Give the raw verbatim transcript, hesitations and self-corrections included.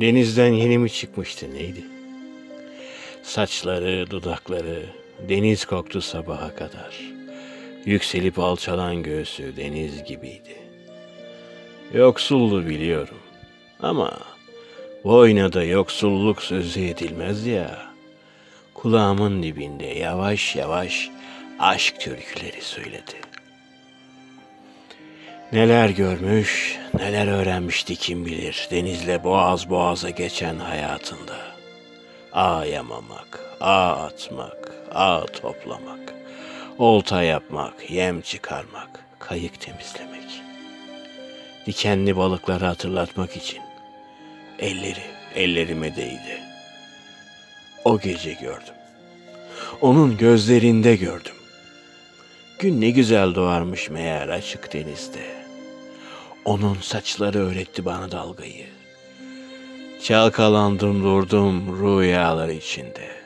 Denizden yeni mi çıkmıştı neydi? Saçları, dudakları, deniz koktu sabaha kadar. Yükselip alçalan göğsü deniz gibiydi. Yoksuldu biliyorum. Ama boynada yoksulluk sözü edilmez ya. Kulağımın dibinde yavaş yavaş aşk türküleri söyledi. Neler görmüş, neler öğrenmişti kim bilir denizle boğaz boğaza geçen hayatında. Ağ yamamak, ağ atmak, ağ toplamak, olta yapmak, yem çıkarmak, kayık temizlemek. Dikenli balıkları hatırlatmak için elleri ellerime değdi. O gece gördüm. Onun gözlerinde gördüm. Gün ne güzel doğarmış meğer açık denizde. Onun saçları öğretti bana dalgayı. Çalkalandım durdum rüyalar içinde.